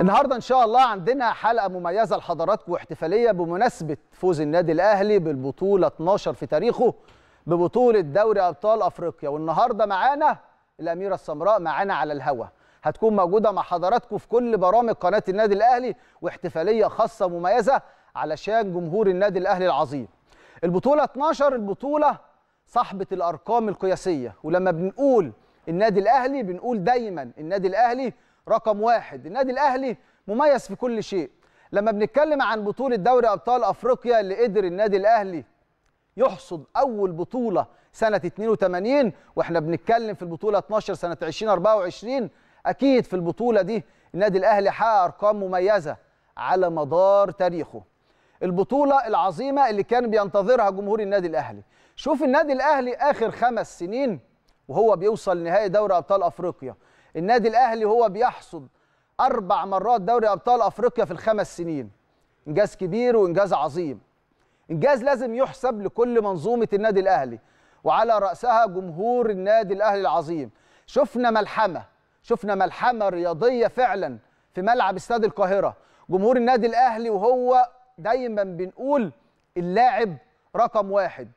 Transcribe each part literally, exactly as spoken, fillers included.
النهارده ان شاء الله عندنا حلقه مميزه لحضراتكم واحتفاليه بمناسبه فوز النادي الاهلي بالبطوله اتناشر في تاريخه ببطوله دوري ابطال افريقيا. والنهارده معانا الاميره السمراء معانا على الهوا، هتكون موجوده مع حضراتكم في كل برامج قناه النادي الاهلي، واحتفاليه خاصه مميزه علشان جمهور النادي الاهلي العظيم. البطوله اتناشر البطوله صاحبه الارقام القياسيه، ولما بنقول النادي الاهلي بنقول دايما النادي الاهلي رقم واحد، النادي الاهلي مميز في كل شيء. لما بنتكلم عن بطوله دوري ابطال افريقيا اللي قدر النادي الاهلي يحصد اول بطوله سنه اتنين وتمانين، واحنا بنتكلم في البطوله اتناشر سنه الفين واربعة وعشرين، اكيد في البطوله دي النادي الاهلي حقق ارقام مميزه على مدار تاريخه. البطوله العظيمه اللي كان بينتظرها جمهور النادي الاهلي. شوف النادي الاهلي اخر خمس سنين وهو بيوصل نهائي دوري ابطال افريقيا، النادي الاهلي هو بيحصد اربع مرات دوري ابطال افريقيا في الخمس سنين. انجاز كبير وانجاز عظيم، انجاز لازم يحسب لكل منظومه النادي الاهلي وعلى راسها جمهور النادي الاهلي العظيم. شفنا ملحمه شفنا ملحمه رياضيه فعلا في ملعب استاد القاهره، جمهور النادي الاهلي وهو دايما بنقول اللاعب رقم واحد.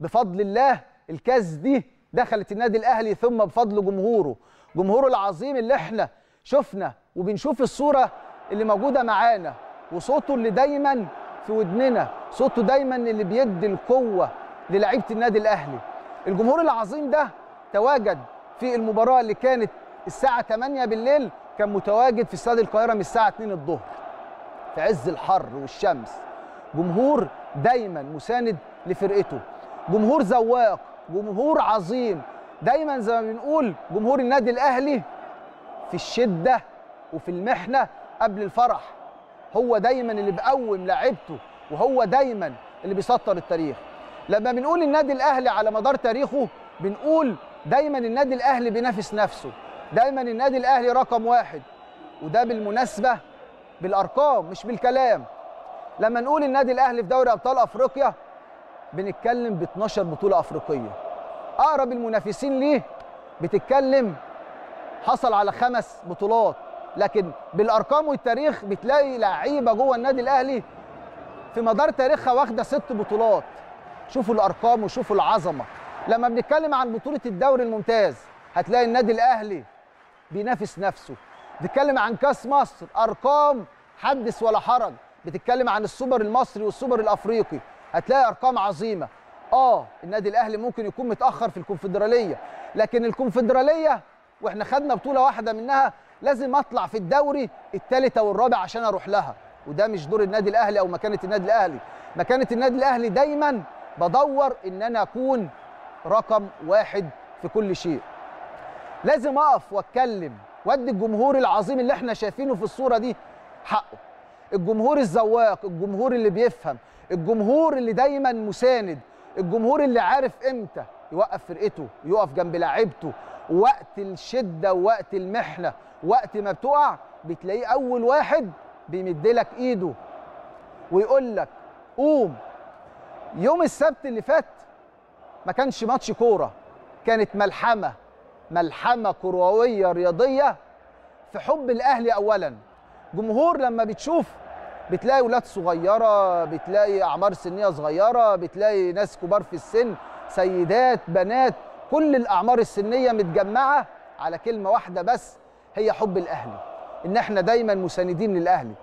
بفضل الله الكاس دي دخلت النادي الاهلي، ثم بفضل جمهوره جمهوره العظيم اللي احنا شفنا وبنشوف الصوره اللي موجوده معانا، وصوته اللي دايما في ودننا، صوته دايما اللي بيدي القوه للاعيبه النادي الاهلي. الجمهور العظيم ده تواجد في المباراه اللي كانت الساعه تمانية بالليل، كان متواجد في استاد القاهره من الساعه اتنين الظهر في عز الحر والشمس. جمهور دايما مساند لفرقته، جمهور ذواق، جمهور عظيم. دايما زي ما بنقول جمهور النادي الاهلي في الشده وفي المحنه قبل الفرح، هو دايما اللي بيقوم لاعيبته وهو دايما اللي بيسطر التاريخ. لما بنقول النادي الاهلي على مدار تاريخه بنقول دايما النادي الاهلي بينافس نفسه، دايما النادي الاهلي رقم واحد، وده بالمناسبه بالارقام مش بالكلام. لما نقول النادي الاهلي في دوري ابطال افريقيا بنتكلم ب اتناشر بطوله افريقيه، اقرب المنافسين ليه بتتكلم حصل على خمس بطولات، لكن بالارقام والتاريخ بتلاقي لعيبه جوه النادي الاهلي في مدار تاريخها واخده ست بطولات. شوفوا الارقام وشوفوا العظمه. لما بنتكلم عن بطوله الدوري الممتاز هتلاقي النادي الاهلي بينافس نفسه. بتتكلم عن كاس مصر، ارقام حدث ولا حرج. بتتكلم عن السوبر المصري والسوبر الافريقي هتلاقي ارقام عظيمه. اه النادي الاهلي ممكن يكون متاخر في الكونفدراليه، لكن الكونفدراليه واحنا خدنا بطوله واحده منها، لازم اطلع في الدوري الثالثه والرابع عشان اروح لها، وده مش دور النادي الاهلي او مكانه النادي الاهلي. مكانه النادي الاهلي دايما بدور ان انا اكون رقم واحد في كل شيء. لازم اقف واتكلم وادي الجمهور العظيم اللي احنا شايفينه في الصوره دي حقه. الجمهور الذواق، الجمهور اللي بيفهم، الجمهور اللي دايما مساند، الجمهور اللي عارف امتى يوقف فرقته ويقف جنب لاعيبته وقت الشده ووقت المحنه، وقت ما بتقع بتلاقيه اول واحد بيمدلك ايده ويقول لك قوم. يوم السبت اللي فات ما كانش ماتش كوره، كانت ملحمه ملحمه كرويه رياضيه في حب الاهلي. اولا جمهور لما بتشوف بتلاقي ولاد صغيره، بتلاقي اعمار سنيه صغيره، بتلاقي ناس كبار في السن، سيدات، بنات، كل الاعمار السنيه متجمعه على كلمه واحده بس، هي حب الاهلي، ان احنا دايما مساندين للاهلي.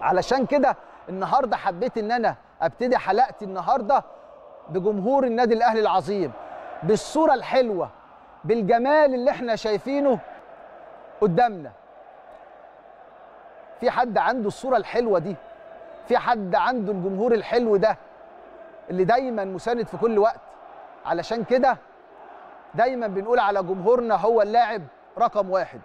علشان كده النهارده حبيت ان انا ابتدي حلقتي النهارده بجمهور النادي الاهلي العظيم، بالصوره الحلوه، بالجمال اللي احنا شايفينه قدامنا. في حد عنده الصورة الحلوة دي؟ في حد عنده الجمهور الحلو ده اللي دايما مساند في كل وقت؟ علشان كده دايما بنقول على جمهورنا هو اللاعب رقم واحد.